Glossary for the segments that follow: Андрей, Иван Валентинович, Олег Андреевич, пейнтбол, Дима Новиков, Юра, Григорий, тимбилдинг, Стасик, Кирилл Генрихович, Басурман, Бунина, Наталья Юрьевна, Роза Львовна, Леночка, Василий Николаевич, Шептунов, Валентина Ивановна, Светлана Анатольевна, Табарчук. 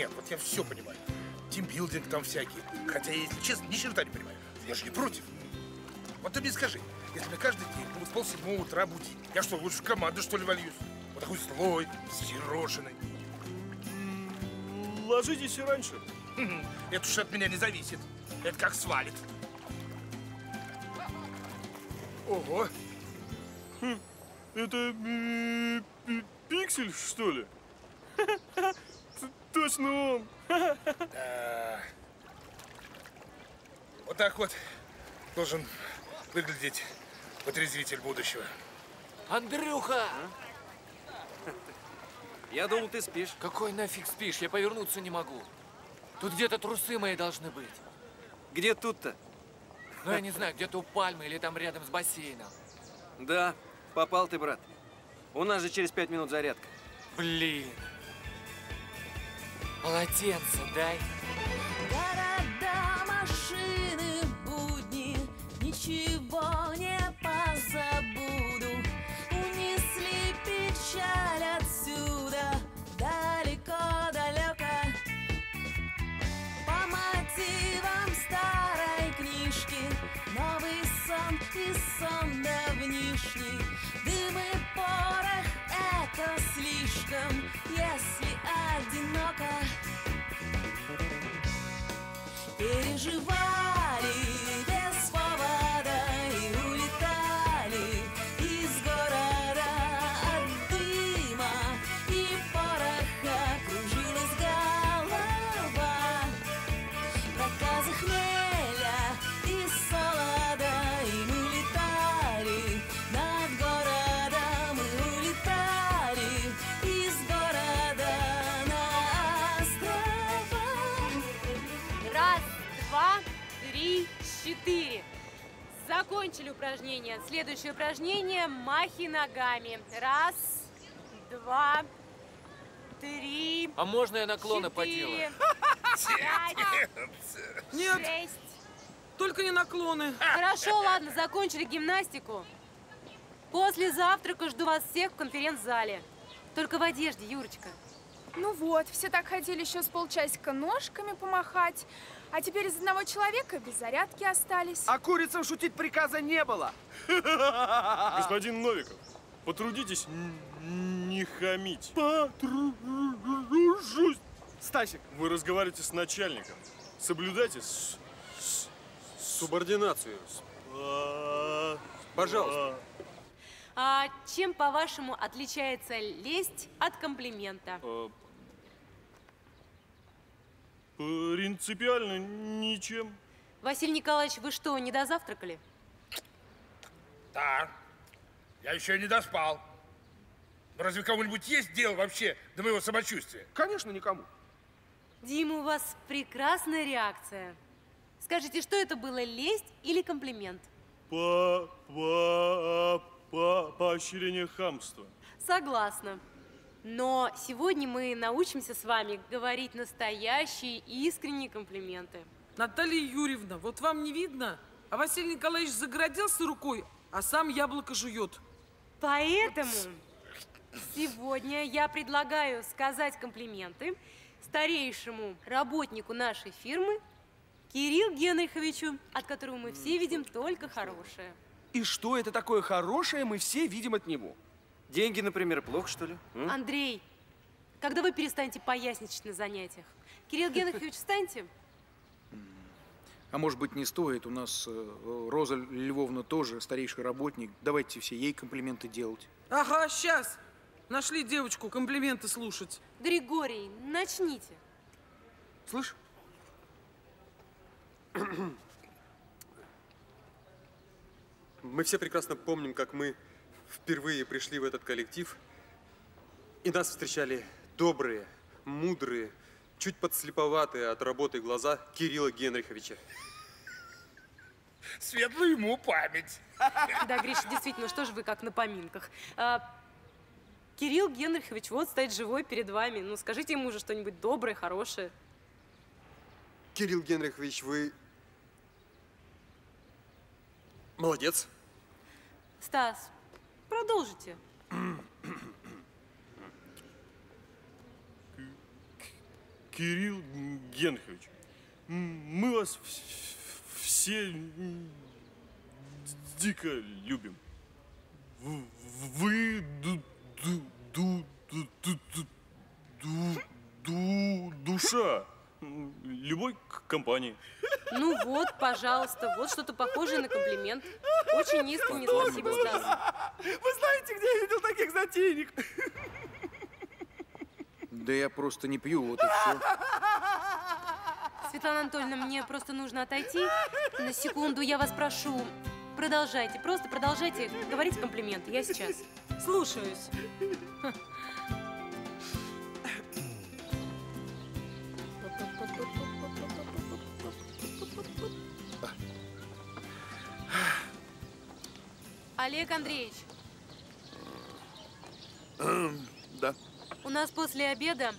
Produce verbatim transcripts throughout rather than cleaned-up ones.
Нет, вот я все понимаю. Тимбилдинг там всякие. Хотя, если честно, ни черта не понимаю. Я же не против. Вот ты мне скажи, если мне каждый день ну, с полседьмого утра будить, я что, лучше в команду, что ли, вольюсь? Вот такой злой, взъерошенный. Ложитесь и раньше. Это уж от меня не зависит. Это как свалит. Ого. Это пиксель, что ли? Точно он. Да. Вот так вот должен выглядеть потрезвитель будущего. Андрюха! А? Я думал, ты спишь. Какой нафиг спишь? Я повернуться не могу. Тут где-то трусы мои должны быть. Где тут-то? Ну, я не знаю, где-то у пальмы или там рядом с бассейном. Да, попал ты, брат. У нас же через пять минут зарядка. Блин. Полотенце дай. Города, машины, будни, ничего не позабуду. Унесли печаль отсюда, далеко, далеко. По мотивам старой книжки, новый сон и сон давнишний. Дым и порох — это слишком, если одиноко. Переживали без повода и улетали из города от дыма и пороха. Кружилась голова в проказах хмеля и солода. И мы летали над городом, мы улетали из города на острова. Раз, два, три, четыре. Закончили упражнение. Следующее упражнение – махи ногами. Раз, два, три, а можно я наклоны поделаю? Нет, шесть. Только не наклоны. Хорошо, ладно, закончили гимнастику. После завтрака жду вас всех в конференц-зале. Только в одежде, Юрочка. Ну вот, все так хотели еще с полчасика ножками помахать, а теперь из одного человека без зарядки остались. А курицам шутить приказа не было. Господин Новиков, потрудитесь не хамить. Потружусь. Стасик, вы разговариваете с начальником. Соблюдайте с... С... субординацию. С... А... Пожалуйста. А чем, по-вашему, отличается лесть от комплимента? А... Принципиально ничем. Василий Николаевич, вы что, не дозавтракали? Да. Я еще не доспал. Но разве кому-нибудь есть дело вообще до моего самочувствия? Конечно, никому. Дима, у вас прекрасная реакция. Скажите, что это было, лесть или комплимент? По-по-по. По поощрению хамства. Согласна. Но сегодня мы научимся с вами говорить настоящие искренние комплименты. Наталья Юрьевна, вот вам не видно, а Василий Николаевич загородился рукой, а сам яблоко жует. Поэтому сегодня я предлагаю сказать комплименты старейшему работнику нашей фирмы Кириллу Генриховичу, от которого мы все видим только хорошее. И что это такое хорошее, мы все видим от него. Деньги, например, плохо, что ли? М? Андрей, когда вы перестанете поясничать на занятиях? Кирилл Генрихович, встаньте. А может быть, не стоит? У нас Роза Львовна тоже старейший работник. Давайте все ей комплименты делать. Ага, сейчас. Нашли девочку, комплименты слушать. Григорий, начните. Слышь? Мы все прекрасно помним, как мы впервые пришли в этот коллектив, и нас встречали добрые, мудрые, чуть подслеповатые от работы глаза Кирилла Генриховича. Светлую ему память. Да, Гриша, действительно, что же вы как на поминках. А, Кирилл Генрихович вот стоит живой перед вами. Ну, скажите ему уже что-нибудь доброе, хорошее. Кирилл Генрихович, вы... Молодец. Стас, продолжите. Кирилл Генрихович, мы вас все дико любим. Вы душа любой компании. Ну вот, пожалуйста, вот что-то похожее на комплимент. Очень искренне спасибо, Стас. Вы знаете, где я видел таких затейник? Да я просто не пью, вот и все. Светлана Анатольевна, мне просто нужно отойти. На секунду, я вас прошу. Продолжайте, просто продолжайте говорить комплименты. Я сейчас. Слушаюсь. Олег Андреевич. Да. У нас после обеда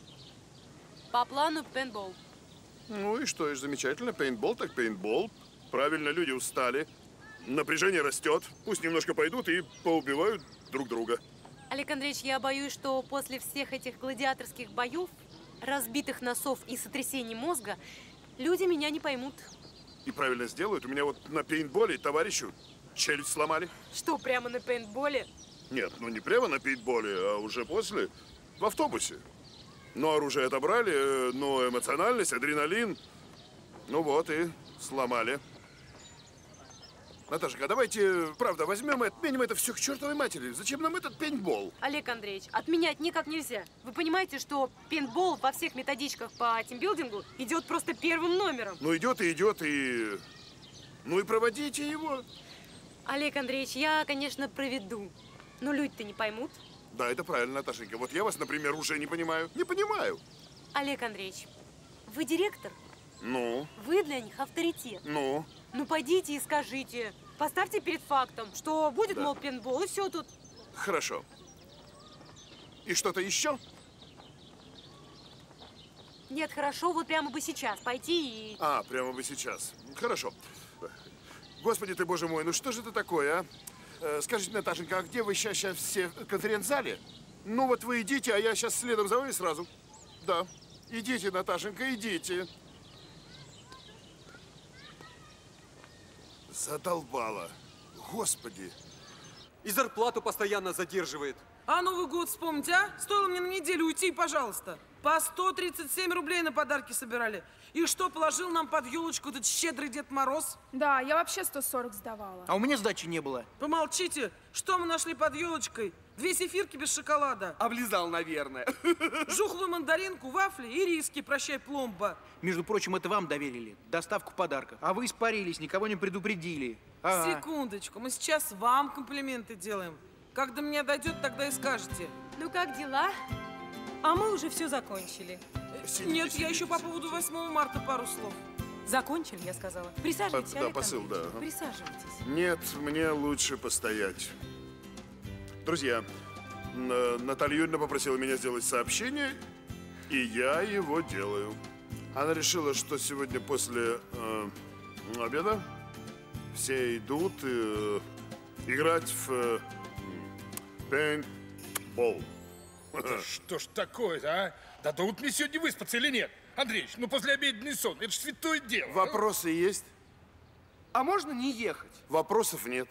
по плану пейнтбол. Ну и что, и замечательно. Пейнтбол так пейнтбол. Правильно, люди устали. Напряжение растет. Пусть немножко пойдут и поубивают друг друга. Олег Андреевич, я боюсь, что после всех этих гладиаторских боев, разбитых носов и сотрясений мозга, люди меня не поймут. И правильно сделают. У меня вот на пейнтболе товарищу челюсть сломали. Что, прямо на пейнтболе? Нет, ну не прямо на пейнтболе, а уже после, в автобусе. Но оружие отобрали, но эмоциональность, адреналин. Ну вот и сломали. Наташка, давайте, правда, возьмем и отменим это все к чертовой матери. Зачем нам этот пейнтбол? Олег Андреевич, отменять никак нельзя. Вы понимаете, что пейнтбол во всех методичках по тимбилдингу идет просто первым номером. Ну идет и идет, и... Ну и проводите его. Олег Андреевич, я, конечно, проведу, но люди-то не поймут. Да, это правильно, Наташенька. Вот я вас, например, уже не понимаю. Не понимаю. Олег Андреевич, вы директор? Ну? Вы для них авторитет. Ну? Ну, пойдите и скажите. Поставьте перед фактом, что будет, да. Мол, пейнтбол, и все тут. Хорошо. И что-то еще? Нет, хорошо, вот прямо бы сейчас пойти и… А, прямо бы сейчас. Хорошо. Господи ты, боже мой, ну что же это такое, а? Э, скажите, Наташенька, а где вы сейчас, сейчас все в конференц-зале? Ну вот вы идите, а я сейчас следом за вами сразу. Да. Идите, Наташенька, идите. Задолбала. Господи. И зарплату постоянно задерживает. А Новый год вспомните, а? Стоило мне на неделю уйти, пожалуйста. По сто тридцать семь рублей на подарки собирали. И что, положил нам под елочку этот щедрый Дед Мороз? Да, я вообще сто сорок сдавала. А у меня сдачи не было. Помолчите, что мы нашли под елочкой? Две зефирки без шоколада. Облизал, наверное. Жухлую мандаринку, вафли и риски, прощай, пломба. Между прочим, это вам доверили доставку подарков. А вы испарились, никого не предупредили. Ага. Секундочку, мы сейчас вам комплименты делаем. Как до меня дойдет, тогда и скажете. Ну как дела? А мы уже все закончили. Сидите, Нет, сидите, я еще сидите. По поводу восьмого марта пару слов. Закончили, я сказала. Присаживайтесь, а, да, посыл, да. Присаживайтесь. Нет, мне лучше постоять. Друзья, Наталья Юрьевна попросила меня сделать сообщение, и я его делаю. Она решила, что сегодня после э, обеда все идут э, играть в э, пейнтбол. Это что ж такое-то, а? Дадут мне сегодня выспаться или нет? Андреевич, ну послеобеденный сон, это же святое дело. Вопросы есть? А можно не ехать? Вопросов нет.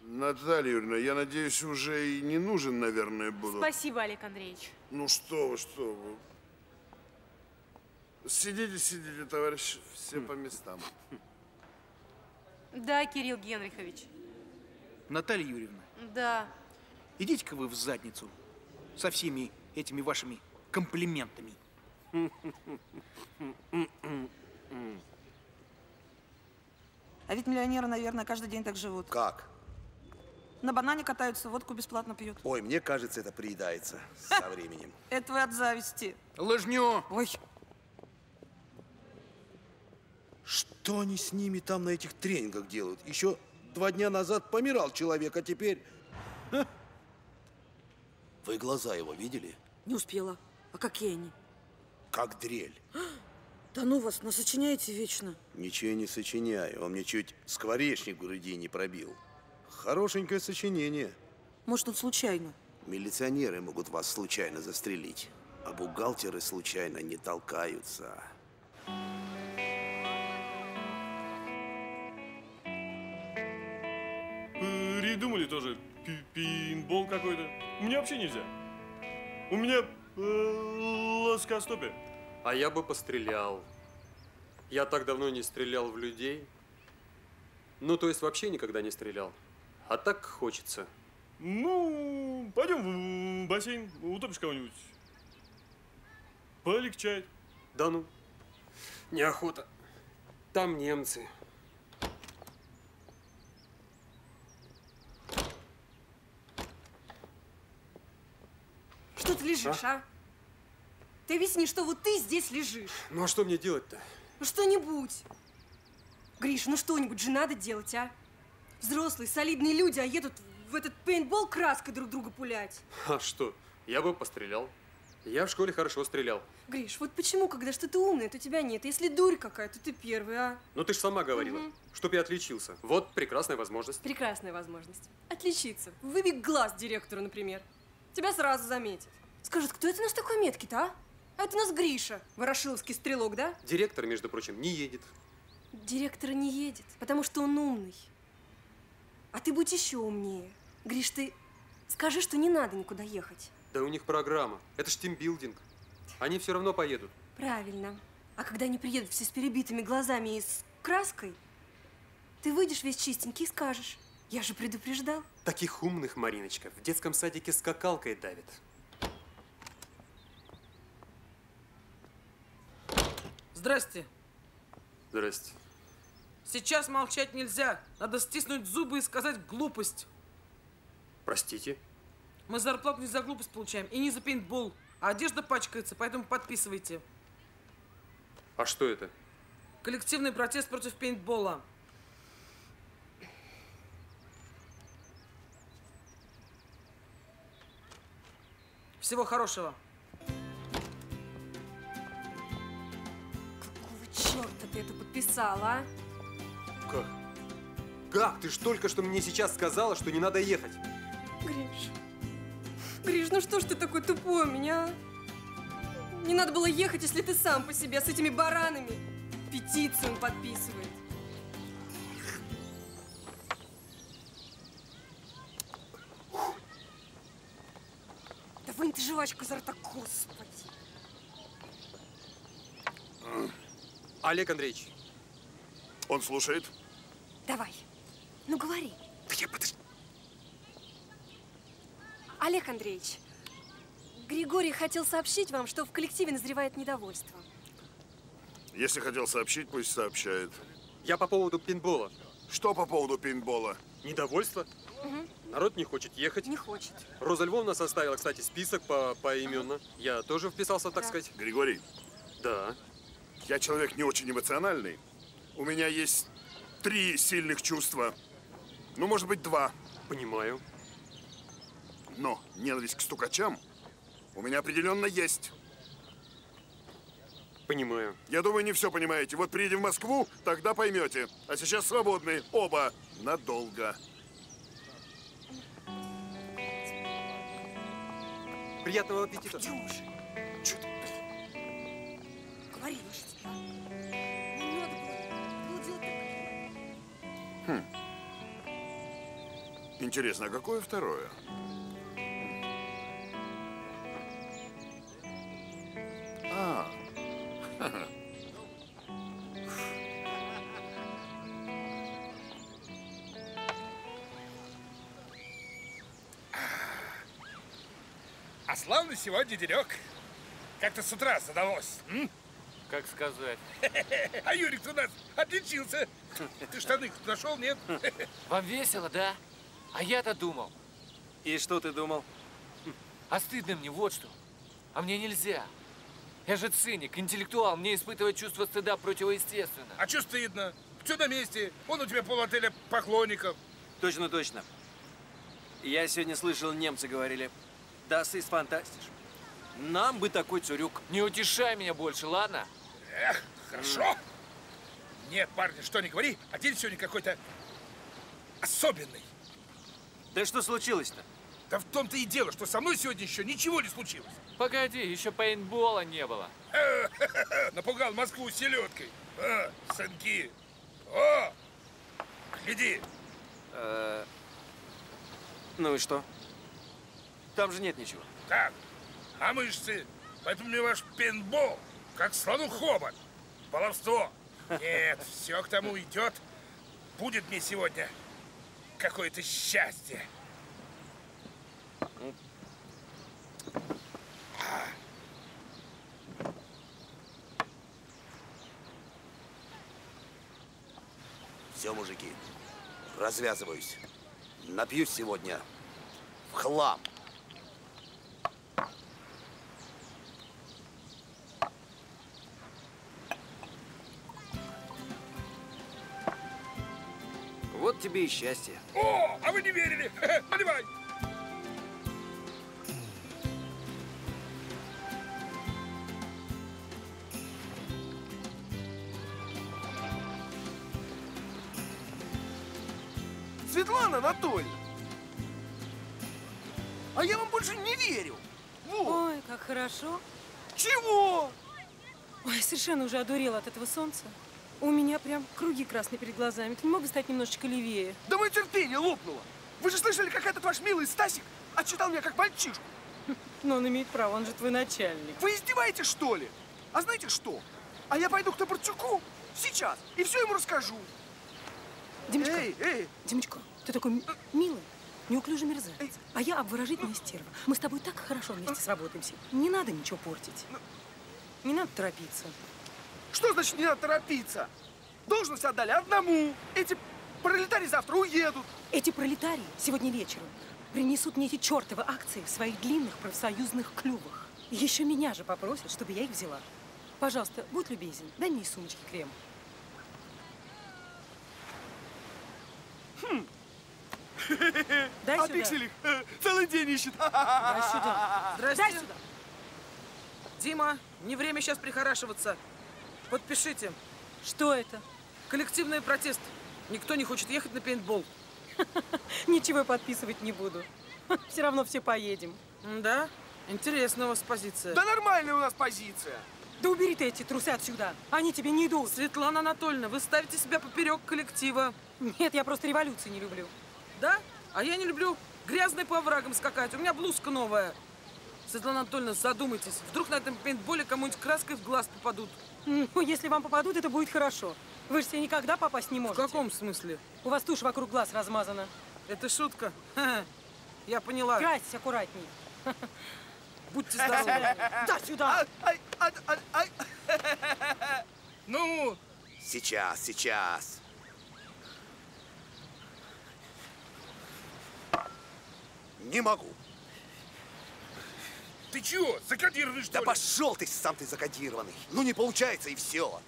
Наталья Юрьевна, я надеюсь, уже и не нужен, наверное, буду. Спасибо, Олег Андреевич. Ну что вы, что вы. Сидите, сидите, товарищи, все по местам. Да, Кирилл Генрихович. Наталья Юрьевна. Да. Идите-ка вы в задницу со всеми этими вашими комплиментами. А ведь миллионеры, наверное, каждый день так живут. Как? На банане катаются, водку бесплатно пьют. Ой, мне кажется, это приедается со временем. Это вы от зависти. Лыжню! Ой. Что они с ними там на этих тренингах делают? Еще два дня назад помирал человек, а теперь… Вы глаза его видели? Не успела. А какие они? Как дрель. Да ну вас, насочиняете вечно. Ничего не сочиняю. Он мне чуть скворечник в груди не пробил. Хорошенькое сочинение. Может, он случайно? Милиционеры могут вас случайно застрелить. А бухгалтеры случайно не толкаются. Придумали тоже пинбол какой-то. У меня вообще нельзя. У меня лоскостопие. А я бы пострелял. Я так давно не стрелял в людей. Ну, то есть вообще никогда не стрелял. А так хочется. Ну, пойдем в бассейн, утопишь кого-нибудь. Полегчает. Да ну. Неохота. Там немцы. Что ты лежишь, а? а? Ты объясни, что вот ты здесь лежишь. Ну а что мне делать-то? Ну что-нибудь. Гриш, ну что-нибудь же надо делать, а? Взрослые, солидные люди, а едут в этот пейнтбол краской друг друга пулять. А что? Я бы пострелял. Я в школе хорошо стрелял. Гриш, вот почему, когда что-то умное, то тебя нет. Если дурь какая, то ты первый, а? Ну ты же сама говорила, угу. чтоб я отличился. Вот прекрасная возможность. Прекрасная возможможность. Отличиться. Выбег глаз директору, например. Тебя сразу заметят. Скажут, кто это у нас такой меткий-то, а? А это у нас Гриша, ворошиловский стрелок, да? Директор, между прочим, не едет. Директор не едет, потому что он умный. А ты будь еще умнее. Гриш, ты скажи, что не надо никуда ехать. Да у них программа. Это ж тимбилдинг. Они все равно поедут. Правильно. А когда они приедут все с перебитыми глазами и с краской, ты выйдешь весь чистенький и скажешь. Я же предупреждал. Таких умных, Мариночка, в детском садике скакалкой давит. Здрасте. Здрасте. Сейчас молчать нельзя. Надо стиснуть зубы и сказать глупость. Простите? Мы зарплату не за глупость получаем и не за пейнтбол. А одежда пачкается, поэтому подписывайте. А что это? Коллективный протест против пейнтбола. Всего хорошего. Черт, ты это подписала, а? Как? Как? Ты ж только что мне сейчас сказала, что не надо ехать. Гриш, Гриш, ну что ж ты такой тупой у меня? Не надо было ехать, если ты сам по себе с этими баранами. Петицию он подписывает. Да вынь ты жвачку изо рта, господи. Олег Андреевич. Он слушает. Давай. Ну, говори. Да я подожди. Олег Андреевич, Григорий хотел сообщить вам, что в коллективе назревает недовольство. Если хотел сообщить, пусть сообщает. Я по поводу пейнтбола. Что по поводу пейнтбола? Недовольство. Угу. Народ не хочет ехать. Не хочет. Роза Львовна составила, кстати, список по поименно. Я тоже вписался, так да. сказать. Григорий. Да. Я человек не очень эмоциональный. У меня есть три сильных чувства. Ну, может быть, два. Понимаю. Но ненависть к стукачам у меня определенно есть. Понимаю. Я думаю, не все понимаете. Вот приедем в Москву, тогда поймете. А сейчас свободны оба надолго. Приятного аппетита. Говори, лошадь. Хм. Интересно, а какое второе? А. Ха-ха. А славный сегодня денек. Как-то с утра задалось. М? Как сказать. А Юрик у нас отличился. Ты штаны нашел, нет? Вам весело, да? А я-то думал. И что ты думал? А стыдно мне вот что. А мне нельзя. Я же циник, интеллектуал. Мне испытывать чувство стыда противоестественно. А что стыдно? Все на месте. Вон у тебя пол отеля поклонников. Точно, точно. Я сегодня слышал, немцы говорили. Да, сыс фантастиш. Нам бы такой цурюк. Не утешай меня больше, ладно? Эх, хорошо. Нет, парни, что не говори, а день сегодня какой-то особенный. Да что случилось-то? Да в том-то и дело, что со мной сегодня еще ничего не случилось. Погоди, еще пейнтбола не было. Напугал Москву селедкой. А, сынки. О! Гляди. Ну и что? Там же нет ничего. Так, а мышцы? Поэтому мне ваш пейнтбол как слону хобот. Баловство. Нет, все к тому идет. Будет мне сегодня какое-то счастье. Все, мужики, развязываюсь. Напьюсь сегодня в хлам. Вот тебе и счастье. О, а вы не верили? Наливай! Светлана Анатольевна, а я вам больше не верю. Во. Ой, как хорошо. Чего? Ой, совершенно уже одурела от этого солнца. У меня прям круги красные перед глазами. Ты не мог бы стать немножечко левее? Да мое терпение лопнуло. Вы же слышали, как этот ваш милый Стасик отчитал меня как мальчишку. Но он имеет право, он же твой начальник. Вы издеваетесь, что ли? А знаете что? А я пойду к Табарчуку сейчас и все ему расскажу. Димочка, эй, эй. Димочка, ты такой милый, неуклюжий мерзавец. Эй. А я обворожительная стерва. Мы с тобой так хорошо вместе сработаемся. Не надо ничего портить. Не надо торопиться. Что значит не надо торопиться? Должность отдали одному. Эти пролетарии завтра уедут. Эти пролетарии сегодня вечером принесут мне эти чертовы акции в своих длинных профсоюзных клювах. Еще меня же попросят, чтобы я их взяла. Пожалуйста, будь любезен, дай мне из сумочки крем. Хм. Дай а сюда. Пиксель их целый день ищет. Дай сюда. Здрасте. Дай сюда. Дима, не время сейчас прихорашиваться. Подпишите. Что это? Коллективный протест. Никто не хочет ехать на пейнтбол. Ничего подписывать не буду. Все равно все поедем. Да? Интересная у вас позиция. Да нормальная у нас позиция. Да убери ты эти трусы отсюда. Они тебе не идут. Светлана Анатольевна, вы ставите себя поперек коллектива. Нет, я просто революции не люблю. Да? А я не люблю грязной по оврагам скакать. У меня блузка новая. Светлана Анатольевна, задумайтесь. Вдруг на этом пейнтболе кому-нибудь краской в глаз попадут. Ну, если вам попадут, это будет хорошо. Вы же себе никогда попасть не можете. В каком смысле? У вас тушь вокруг глаз размазана. Это шутка? Ха-ха. Я поняла. Красьтесь аккуратней. Будьте здоровы. Да, сюда. Ну, сейчас, сейчас. Не могу. Ты чего? Закодированный, что ли? Да пошел ты, сам ты закодированный. Ну не получается и все.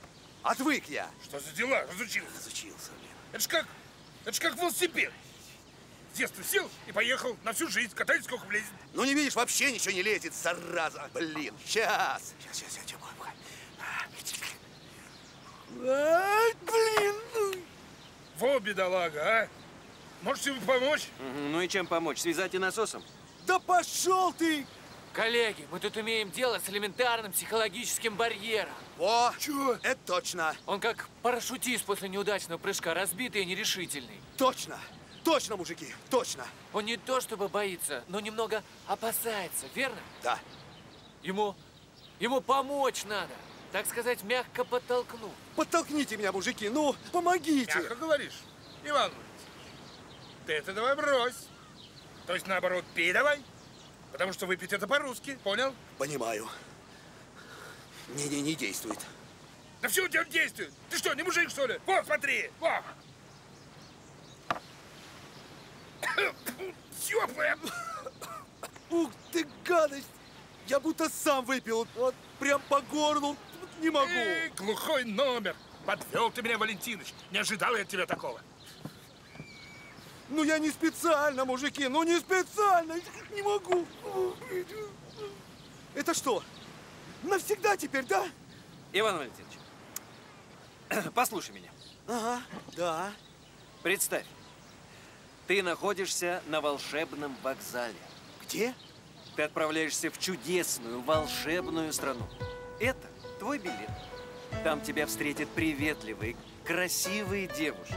Отвык я. Что за дела? Разучился. Разучился, блин. Это ж как, это ж как велосипед. С детства сел и поехал на всю жизнь. Катайся, сколько влезет. Ну не видишь, вообще ничего не лезет, зараза. Блин, сейчас. Сейчас, сейчас, сейчас. А, блин. Во, бедолага, а. Можете вы помочь? Угу. Ну и чем помочь? Связать и насосом? Да пошел ты! Коллеги, мы тут имеем дело с элементарным психологическим барьером. О, чё? Это точно. Он как парашютист после неудачного прыжка, разбитый и нерешительный. Точно, точно, мужики, точно. Он не то чтобы боится, но немного опасается, верно? Да. Ему, ему помочь надо, так сказать, мягко подтолкнуть. Подтолкните меня, мужики, ну, помогите. Мягко говоришь, Иван, ты это давай брось. То есть, наоборот, пей давай. Потому что выпить это по-русски, понял? Понимаю. Не-не, не действует. Да все у тебя действует. Ты что, не мужик, что ли? Вот, смотри, вот. Тёплая. Ух ты, гадость. Я будто сам выпил. Вот прям по горлу. Не могу. Эй, глухой номер. Подвел ты меня, Валентинович. Не ожидал я от тебя такого. Ну я не специально, мужики, ну не специально, не могу. Это что, навсегда теперь, да? Иван Валентинович, послушай меня. Ага, да. Представь, ты находишься на волшебном вокзале. Где? Ты отправляешься в чудесную, волшебную страну. Это твой билет. Там тебя встретят приветливые, красивые девушки.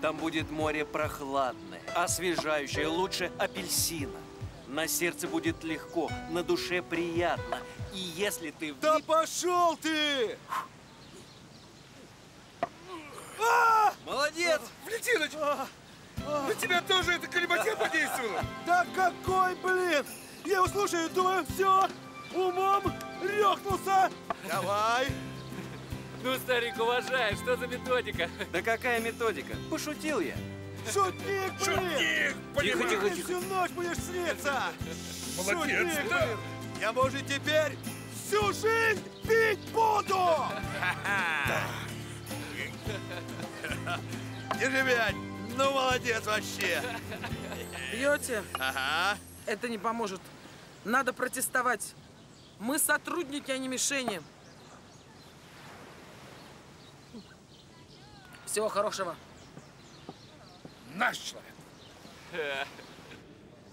Там будет море прохладное, освежающее, лучше апельсина. На сердце будет легко, на душе приятно. И если ты... Да пошел ты! А! Молодец! Валентинович! А! А! На тебя тоже это колебатель подействовало! Да какой, блин! Я его слушаю и думаю, все, умом рехнулся! Давай! Ну, старик, уважаю, что за методика? Да какая методика? Пошутил я! Шутник, блин! Шутник, блин! Ты всю ночь будешь сниться! Молодец! Шутник, да? Блин! Я, может, теперь всю жизнь пить буду! Держи, блядь! Ну, молодец вообще! Пьете? Ага. Это не поможет. Надо протестовать. Мы сотрудники, а не мишени. Всего хорошего. Наш человек.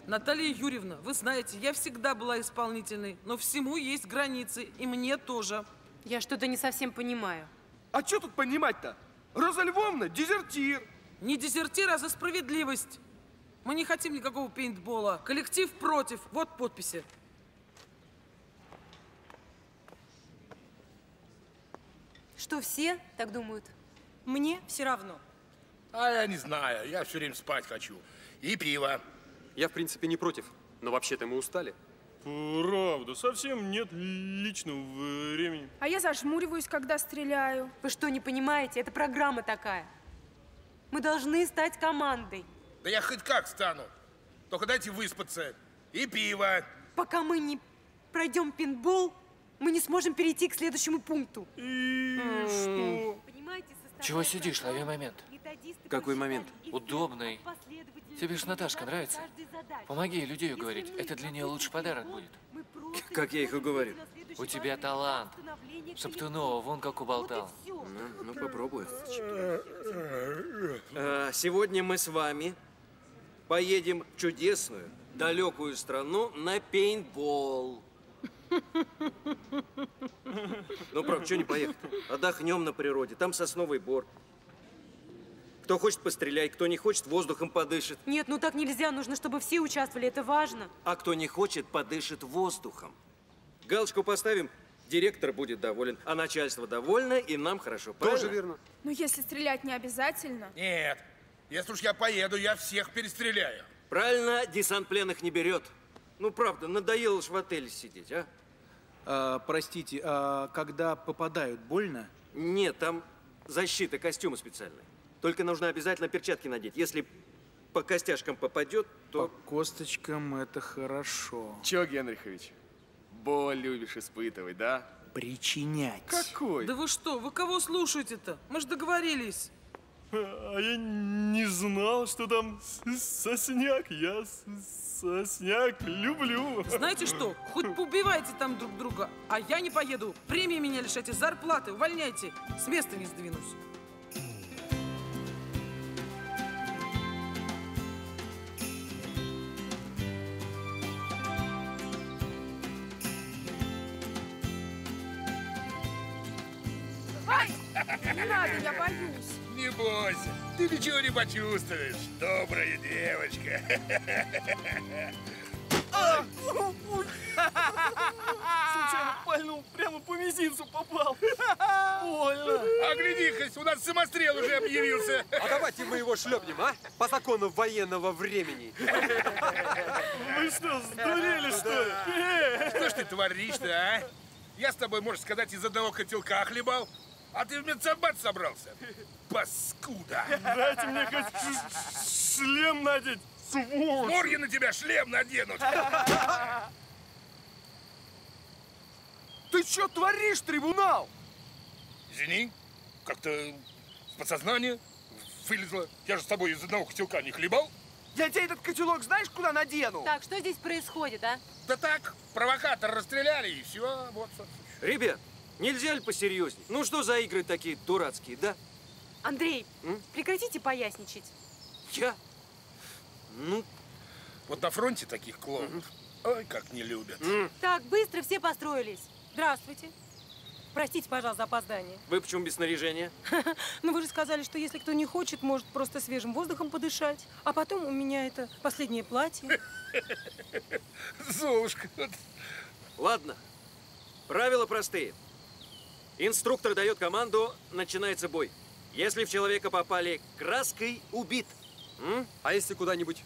Наталья Юрьевна, вы знаете, я всегда была исполнительной, но всему есть границы, и мне тоже. Я что-то не совсем понимаю. А что тут понимать-то? Роза Львовна – дезертир. Не дезертир, а за справедливость. Мы не хотим никакого пейнтбола. Коллектив против. Вот подписи. Что, все так думают? Мне все равно. А я не знаю. Я все время спать хочу. И пиво. Я, в принципе, не против. Но вообще-то мы устали. Правда, совсем нет личного времени. А я зажмуриваюсь, когда стреляю. Вы что, не понимаете? Это программа такая. Мы должны стать командой. Да я хоть как стану. Только дайте выспаться. И пиво. Пока мы не пройдем пейнтбол, мы не сможем перейти к следующему пункту. И что? Понимаете, чего сидишь? Лови момент. Какой момент? Удобный. Тебе ж Наташка нравится? Помоги людей уговорить. Это для нее лучший подарок будет. Как я их уговорю? У тебя талант. Шептунова вон как уболтал. Ну, ну попробую. А, сегодня мы с вами поедем в чудесную, далекую страну на пейнтбол. Ну, правда, что не поехать? Отдохнем на природе, там сосновый бор. Кто хочет, постреляй, кто не хочет, воздухом подышит. Нет, ну так нельзя, нужно, чтобы все участвовали, это важно. А кто не хочет, подышит воздухом. Галочку поставим, директор будет доволен, а начальство довольно, и нам хорошо. Тоже верно. Ну, если стрелять не обязательно. Нет. Если уж я поеду, я всех перестреляю. Правильно, десант пленных не берет. Ну, правда, надоело ж в отеле сидеть, а? а простите, а когда попадают, больно? Нет, там защита костюма специальная. Только нужно обязательно перчатки надеть. Если по костяшкам попадет, то… По косточкам это хорошо. Че, Генрихович, боль любишь испытывать, да? Причинять. Какой? Да вы что, вы кого слушаете-то? Мы же договорились. А я не знал, что там сосняк. Я сосняк люблю. Знаете что? Хоть поубивайте там друг друга, а я не поеду. Премии меня лишайте, зарплаты, увольняйте. С места не сдвинусь. Ай! Не надо, я боюсь. Не бойся, ты ничего не почувствуешь, добрая девочка. Случайно пальнул, прямо по мизинцу попал. Больно. А гляди-ка, у нас самострел уже объявился. А давайте мы его шлепнем, а? По закону военного времени. Вы что, сдурели, что ли? Что ж ты творишь-то, а? Я с тобой, можно сказать, из одного котелка хлебал. А ты в медсамбат собрался? Паскуда! Дайте мне хоть шлем надеть, сволочь! Морги на тебя шлем наденут! Ты что творишь, трибунал? Извини, как-то в подсознание вылезло. Я же с тобой из одного котелка не хлебал. Я тебе этот котелок знаешь, куда надену? Так, что здесь происходит, а? Да так, провокатор расстреляли и все, вот. Ребят! Нельзя ли посерьезней? Ну что за игры такие дурацкие, да? Андрей, М? прекратите поясничать. Я? Ну… Вот на фронте таких клоунов Ой, как не любят. Mm. Так, быстро все построились. Здравствуйте. Простите, пожалуйста, за опоздание. Вы почему без снаряжения? Ну, вы же сказали, что если кто не хочет, может просто свежим воздухом подышать. А потом у меня это последнее платье. Золушка. Ладно. Правила простые. Инструктор дает команду, начинается бой. Если в человека попали краской, убит. М? А если куда-нибудь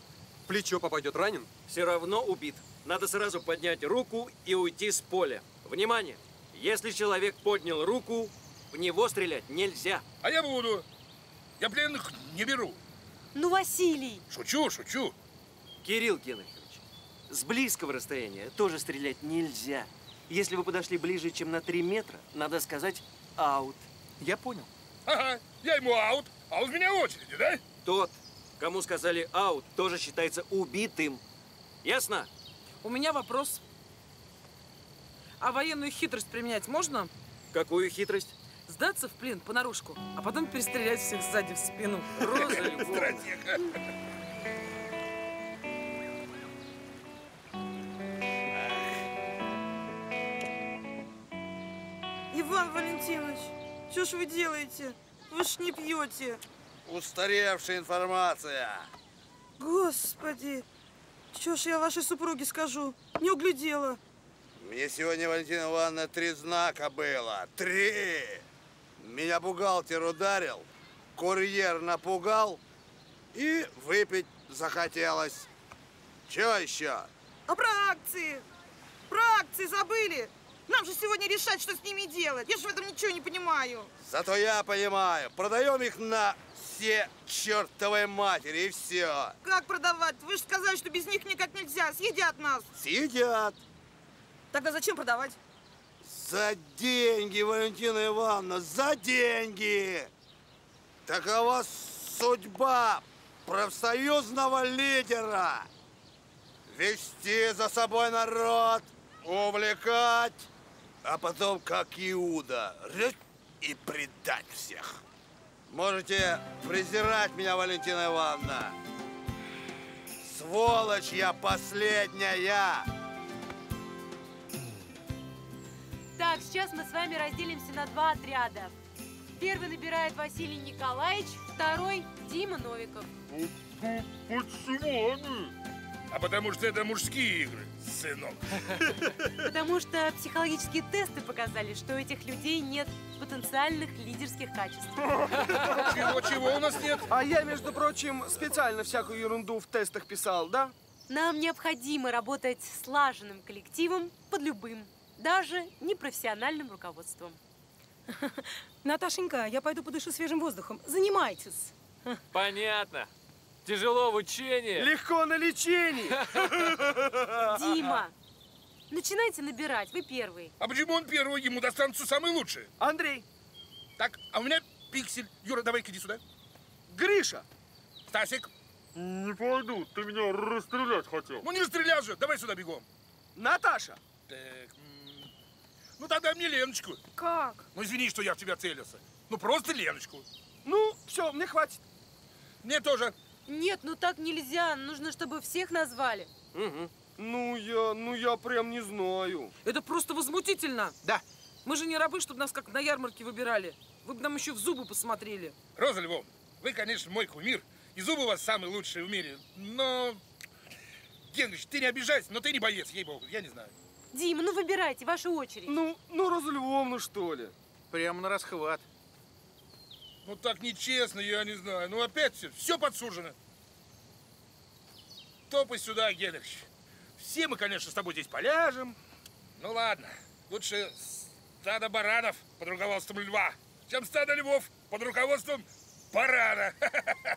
плечо попадет, ранен? Все равно убит. Надо сразу поднять руку и уйти с поля. Внимание! Если человек поднял руку, в него стрелять нельзя. А я буду. Я пленных не беру. Ну, Василий! Шучу, шучу. Кирилл Генрихович, с близкого расстояния тоже стрелять нельзя. Если вы подошли ближе, чем на три метра, надо сказать аут. Я понял. Ага, я ему аут, а он в меня в очереди, да? Тот, кому сказали аут, тоже считается убитым. Ясно? У меня вопрос. А военную хитрость применять можно? Какую хитрость? Сдаться в плен понарошку, а потом перестрелять всех сзади в спину. Роза Львовна. Иван Валентинович, что ж вы делаете? Вы ж не пьете. Устаревшая информация. Господи, что ж я вашей супруге скажу? Не углядела. Мне сегодня, Валентина Ивановна, три знака было. Три! Меня бухгалтер ударил, курьер напугал и выпить захотелось. Чего еще? А про акции? Про акции забыли? Нам же сегодня решать, что с ними делать. Я же в этом ничего не понимаю. Зато я понимаю. Продаем их на все чертовой матери и все. Как продавать? Вы же сказали, что без них никак нельзя. Съедят нас. Съедят. Тогда зачем продавать? За деньги, Валентина Ивановна, за деньги! Такова судьба профсоюзного лидера. Вести за собой народ, увлекать, а потом, как Иуда, рыть и предать всех. Можете презирать меня, Валентина Ивановна. Сволочь я последняя! Так, сейчас мы с вами разделимся на два отряда. Первый набирает Василий Николаевич, второй – Дима Новиков. Почему они? А потому что это мужские игры, сынок. Потому что психологические тесты показали, что у этих людей нет потенциальных лидерских качеств. Чего-чего у нас нет? А я, между прочим, специально всякую ерунду в тестах писал, да? Нам необходимо работать слаженным коллективом под любым. Даже непрофессиональным руководством. Наташенька, я пойду подышу свежим воздухом. Занимайтесь. Понятно. Тяжело в учении. Легко на лечении. Дима, начинайте набирать. Вы первый. А почему он первый? Ему достанутся самые лучшие. Андрей. Так, а у меня пиксель. Юра, давай-ка иди сюда. Гриша. Стасик. Не пойду. Ты меня расстрелять хотел. Ну не расстрелял же. Давай сюда бегом. Наташа. Так... Ну, тогда мне Леночку. Как? Ну, извини, что я в тебя целился. Ну, просто Леночку. Ну, все, мне хватит. Мне тоже. Нет, ну так нельзя. Нужно, чтобы всех назвали. Угу. Ну, я, ну, я прям не знаю. Это просто возмутительно. Да. Мы же не рабы, чтобы нас как на ярмарке выбирали. Вы бы нам еще в зубы посмотрели. Роза Львовна, вы, конечно, мой кумир. И зубы у вас самые лучшие в мире. Но, Генрич, ты не обижайся, но ты не боец, ей-богу. Я не знаю. Дима, ну выбирайте, ваша очередь. Ну, ну Роза Львовна, что ли? Прямо на расхват. Ну так нечестно, я не знаю. Ну опять все, все подсужено. Топай сюда, Генрихович. Все мы, конечно, с тобой здесь поляжем. Ну ладно, лучше стадо баранов под руководством льва, чем стадо львов под руководством барана.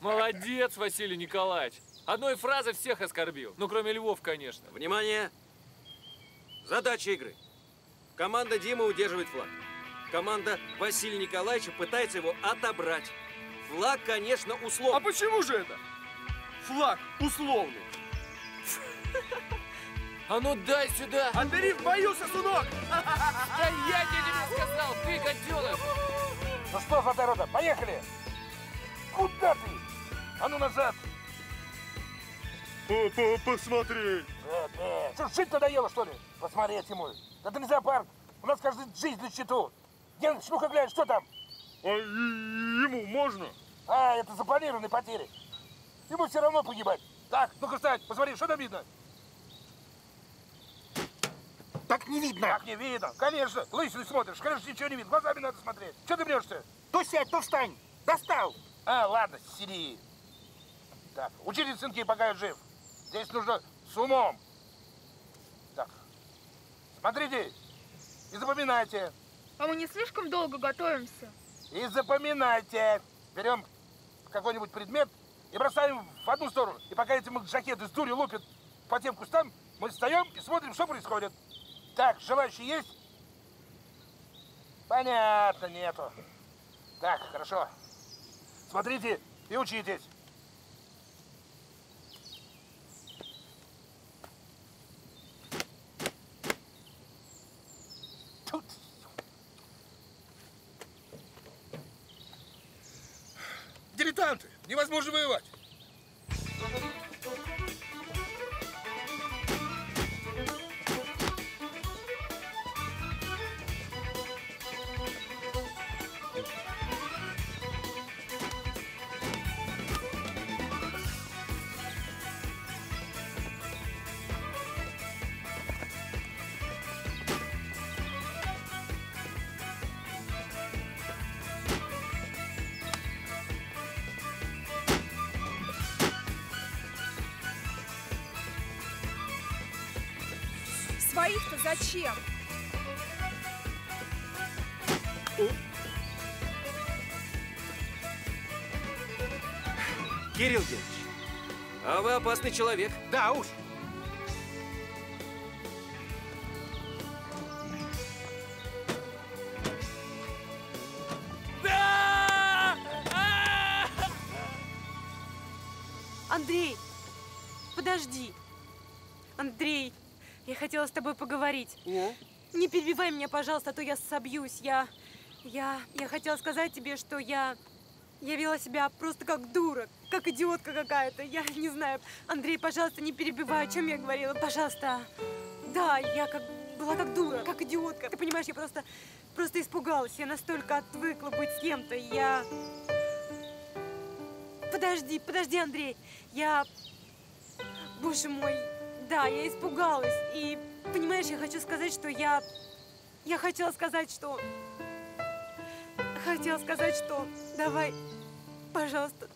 Молодец, Василий Николаевич. Одной фразой всех оскорбил. Ну кроме львов, конечно. Внимание! Задача игры. Команда Димы удерживает флаг. Команда Василия Николаевича пытается его отобрать. Флаг, конечно, условный. А почему же это? Флаг условный. А ну дай сюда. Отбери в бою, сосунок. Да я тебе сказал, ты котенок. Ну что, задорода, поехали. Куда ты? А ну назад. Посмотри. Да, да. Что, жить надоело, что ли? Посмотри, я тимую. Это не зоопарк. У нас каждый жизнь на счету. Генрич, ну-ка глянь, что там? А ему можно? А, это запланированные потери. Ему все равно погибать. Так, ну-ка встать, посмотри, что там видно? Так не видно. Так не видно. Конечно, лысый смотришь, конечно, ничего не видно. Глазами надо смотреть. Что ты мнешься? То сядь, то встань. Достал. А, ладно, сиди. Так, учите, сынки, пока я жив. Здесь нужно с умом. Так, смотрите и запоминайте. А мы не слишком долго готовимся? И запоминайте. Берем какой-нибудь предмет и бросаем в одну сторону. И пока эти жакеты с дури лупят по тем кустам, мы встаем и смотрим, что происходит. Так, желающие есть? Понятно, нету. Так, хорошо. Смотрите и учитесь. Дилетанты! Невозможно воевать! Своих-то зачем? Кирилл Генрихович, а вы опасный человек. Да уж. Андрей, подожди. Андрей. Я хотела с тобой поговорить. О? Не перебивай меня, пожалуйста, а то я собьюсь. Я, я, я хотела сказать тебе, что я, я вела себя просто как дура, как идиотка какая-то. Я не знаю. Андрей, пожалуйста, не перебивай, о чем я говорила. Пожалуйста. Да, я как, была как дура, как идиотка. Ты понимаешь, я просто, просто испугалась. Я настолько отвыкла быть с кем-то. Я... Подожди, подожди, Андрей. Я... Боже мой. Да, я испугалась. И, понимаешь, я хочу сказать, что я... Я хотела сказать, что... Хотела сказать, что... Давай, пожалуйста,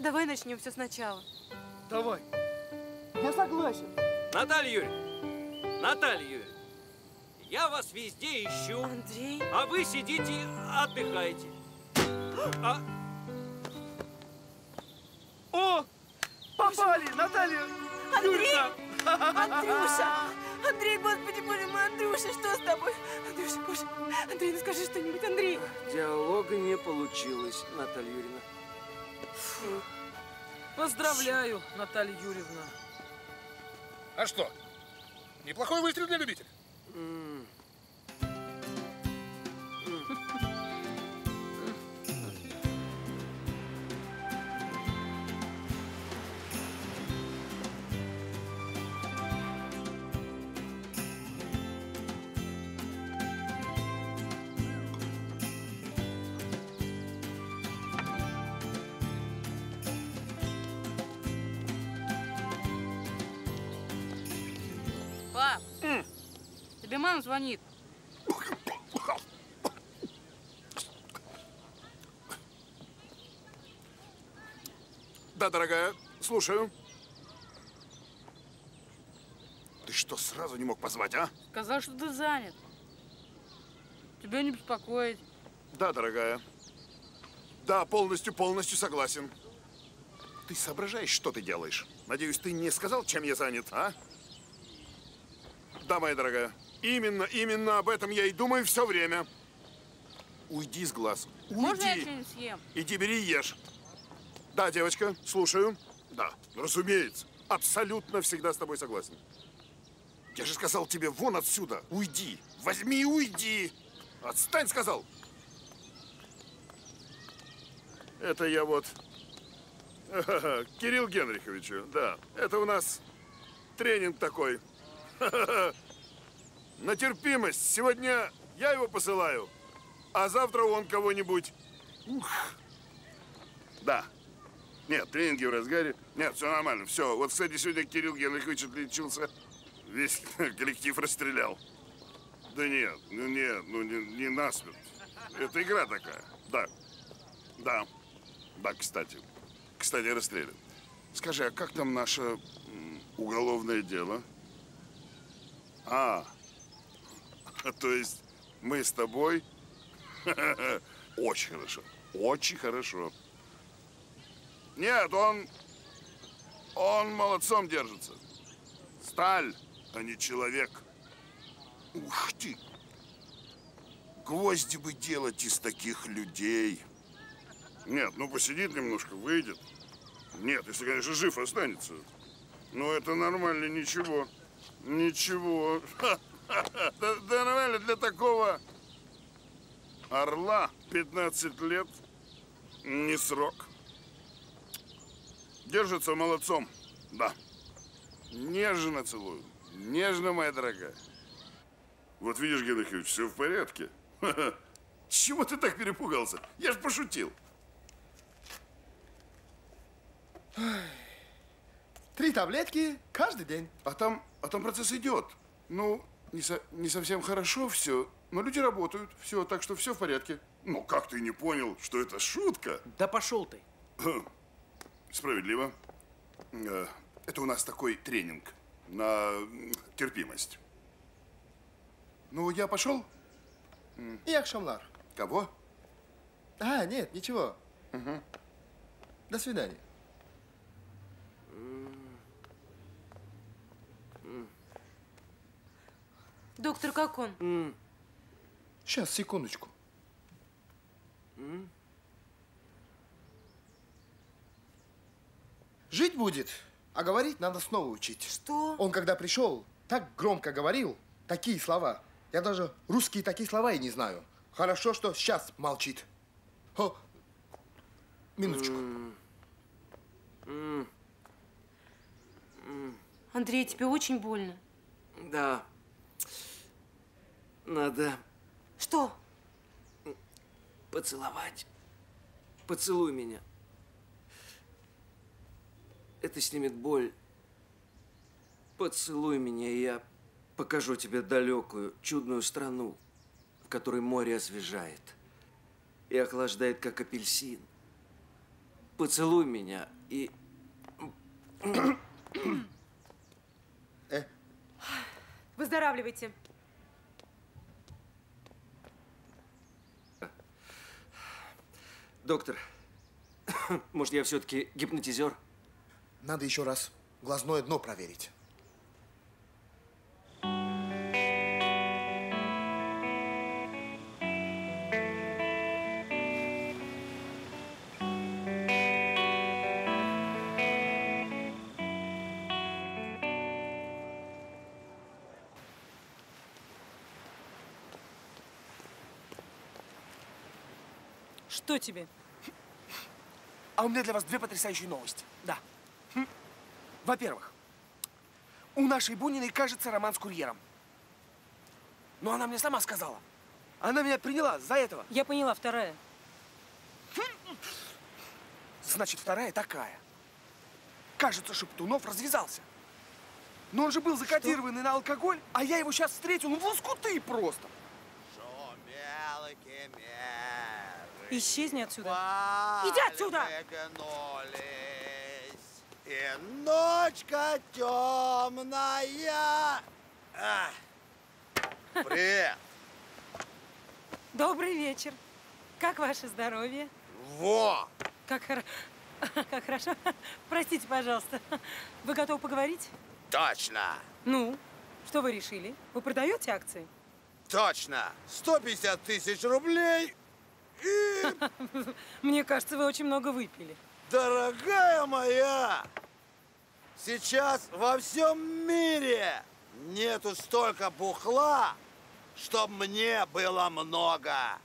давай начнем все сначала. Давай. Я согласен. Наталья Юрьевна, Наталья Юрьевна, я вас везде ищу. Андрей? А вы сидите и отдыхаете. А... О, попали, Наталья Юрьевна! Андрюша! Андрей, господи, боже мой, Андрюша, что с тобой? Андрюша, боже, Андрей, ну скажи что-нибудь, Андрей. Диалога не получилось, Наталья Юрьевна. Фу. Поздравляю, Фу. Наталья Юрьевна. А что? Неплохой выстрел для любителя. Mm. Mm. Мама звонит. Да, дорогая, слушаю. Ты что, сразу не мог позвать, а? Сказал, что ты занят. Тебя не беспокоить. Да, дорогая. Да, полностью, полностью согласен. Ты соображаешь, что ты делаешь? Надеюсь, ты не сказал, чем я занят, а? Да, моя дорогая. Именно, именно об этом я и думаю все время. Уйди с глаз. Уйди. Можно я что-нибудь съем? Иди, бери и ешь. Да, девочка, слушаю. Да, разумеется. Абсолютно всегда с тобой согласен. Я же сказал тебе, вон отсюда, уйди. Возьми и уйди. Отстань, сказал. Это я вот... Кирилл Генриховичу, да. Это у нас тренинг такой. На терпимость. Сегодня я его посылаю, а завтра он кого-нибудь. Ух. Да. Нет, тренинги в разгаре. Нет, все нормально, все. Вот, кстати, сегодня Кирилл Генрихович отличился. Весь коллектив расстрелял. Да нет, ну нет, ну не, не насмерть. Это игра такая. Да. Да. Да, кстати. Кстати, расстрелян. Скажи, а как там наше уголовное дело? А, то есть мы с тобой? Очень хорошо. Очень хорошо. Нет, он, он молодцом держится. Сталь, а не человек. Ух ты! Гвозди бы делать из таких людей. Нет, ну посидит немножко, выйдет. Нет, если, конечно, жив останется. Но это нормально, ничего. Ничего. Да, да нормально для такого орла пятнадцать лет не срок. Держится молодцом, да. Нежно целую. Нежно, моя дорогая. Вот видишь, Генрихович, все в порядке. Чего ты так перепугался? Я ж пошутил. Три таблетки каждый день. А там, а там процесс идет. Ну, не, со, не совсем хорошо все, но люди работают. Все, так что все в порядке. Ну, как ты не понял, что это шутка? Да пошел ты. Справедливо. Это у нас такой тренинг на терпимость. Ну, я пошел? Я Шамлар. Кого? А, нет, ничего. Угу. До свидания. Доктор, как он? Mm. Сейчас, секундочку. Mm. Жить будет, а говорить надо снова учить. Что? Он, когда пришел, так громко говорил такие слова. Я даже русские такие слова и не знаю. Хорошо, что сейчас молчит. О, минуточку. Mm. Mm. Mm. Андрей, тебе очень больно? Да. Надо… Что? Поцеловать. Поцелуй меня. Это снимет боль. Поцелуй меня, и я покажу тебе далекую, чудную страну, в которой море освежает и охлаждает, как апельсин. Поцелуй меня, и… Э? Выздоравливайте. Доктор, может, я все-таки гипнотизер? Надо еще раз глазное дно проверить. Что тебе? А у меня для вас две потрясающие новости. Да. Во-первых, у нашей Буниной, кажется, роман с курьером. Но она мне сама сказала. Она меня приняла за этого. Я поняла, вторая. Значит, вторая такая. Кажется, Шептунов развязался. Но он же был закодированный Что? на алкоголь, а я его сейчас встретил. Ну, в лоскуты просто. Исчезни отсюда. Иди отсюда! И ночка темная. А. Привет. Добрый вечер. Как ваше здоровье? Во! Как, хор... как хорошо. Простите, пожалуйста. Вы готовы поговорить? Точно. Ну, что вы решили? Вы продаете акции? Точно. сто пятьдесят тысяч рублей. И... Мне кажется, вы очень много выпили. Дорогая моя, сейчас во всем мире нету столько бухла, чтоб мне было много.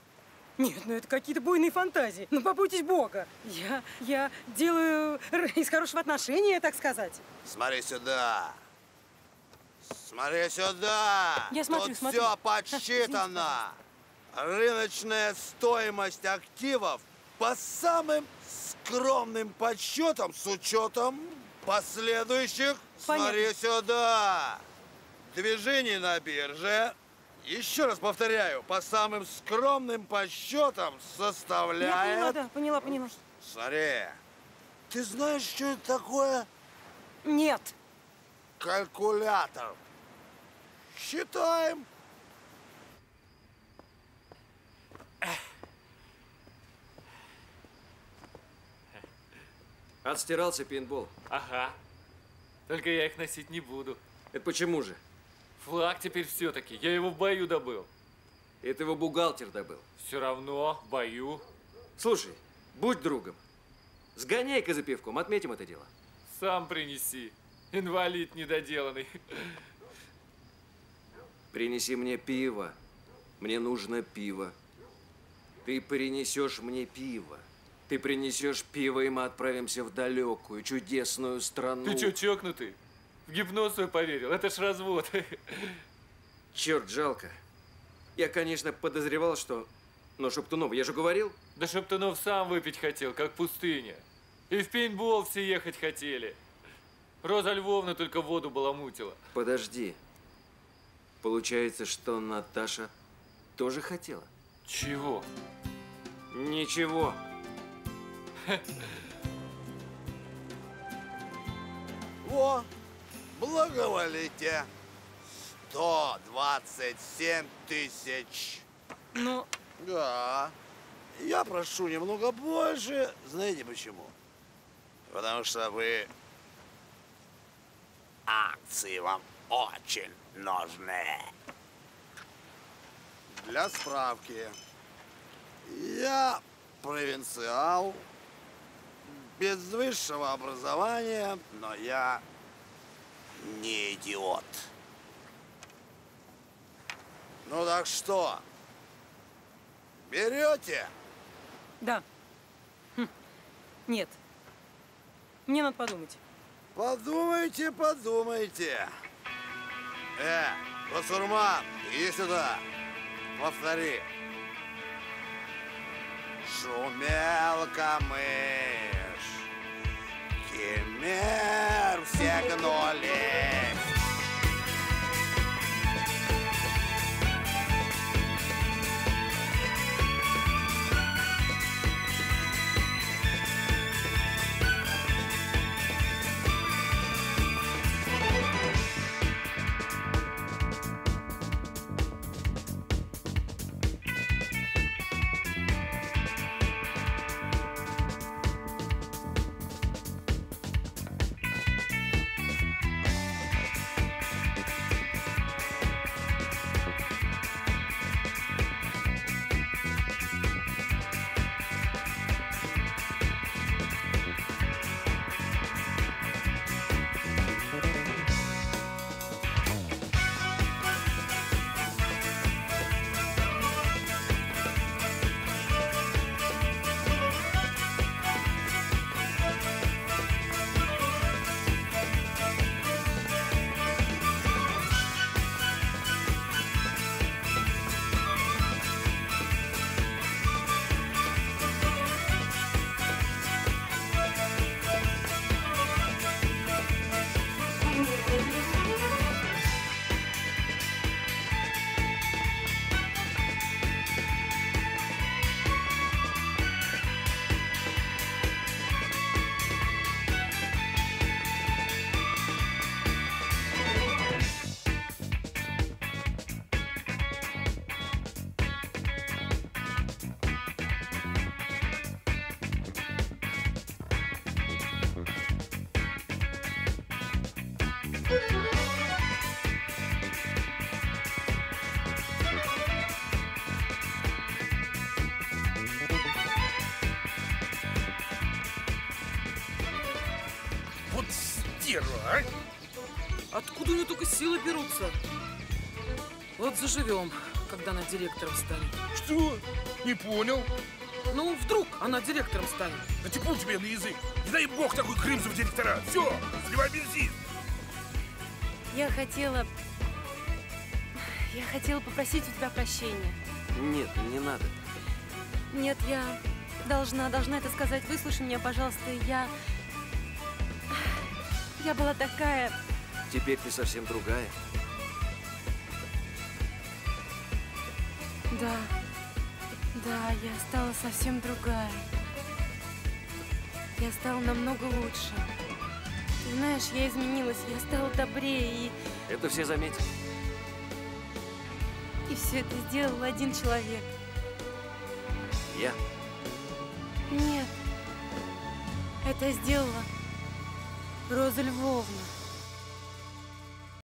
Нет, ну это какие-то буйные фантазии. Ну побойтесь Бога. Я, я делаю из хорошего отношения, так сказать. Смотри сюда. Смотри сюда. Я смотрю, Тут смотрю. все подсчитано. Рыночная стоимость активов по самым скромным подсчетам с учетом последующих. Понятно. Смотри сюда. Движение на бирже. Еще раз повторяю, по самым скромным подсчетам составляет... Я поняла, да, поняла, поняла. Смотри, ты знаешь, что это такое? Нет. Калькулятор. Считаем. Отстирался пейнтбол. Ага. Только я их носить не буду. Это почему же? Флаг теперь все-таки. Я его в бою добыл. Это его бухгалтер добыл. Все равно в бою. Слушай, будь другом. Сгоняй-ка за пивком, отметим это дело. Сам принеси. Инвалид недоделанный. Принеси мне пиво. Мне нужно пиво. Ты принесешь мне пиво. Ты принесешь пиво, и мы отправимся в далекую, чудесную страну. Ты че, чокнутый? В гипноз свой поверил. Это ж развод. Черт, жалко. Я, конечно, подозревал, что... Но Шептунов, я же говорил. Да Шептунов сам выпить хотел, как пустыня. И в пейнтбол все ехать хотели. Роза Львовна только воду баламутила. Подожди. Получается, что Наташа тоже хотела? Чего? Ничего. О, благоволите. сто двадцать семь тысяч. Ну? Да. Я прошу немного больше. Знаете почему? Потому что вы... Акции вам очень нужны. Для справки. Я провинциал, без высшего образования, но я не идиот. Ну так что, берете? Да. Хм. Нет. Мне надо подумать. Подумайте, подумайте. Э, Басурман, иди сюда. Повтори. Шумел камыш, Кемер все гнулись. Откуда у нее только силы берутся? Вот заживем, когда она директором станет. Что? Не понял. Ну, вдруг она директором станет. Да типу тебе на язык. Не дай бог такой крымзов директора. Все, сливай бензин. Я хотела Я хотела попросить у тебя прощения. Нет, не надо. Нет, я должна, должна это сказать. Выслушай меня, пожалуйста. Я... Я была такая... Теперь ты совсем другая. Да. Да, я стала совсем другая. Я стала намного лучше. Ты знаешь, я изменилась, я стала добрее и... Это все заметили. И все это сделал один человек. Я? Нет. Это сделала Роза Львовна.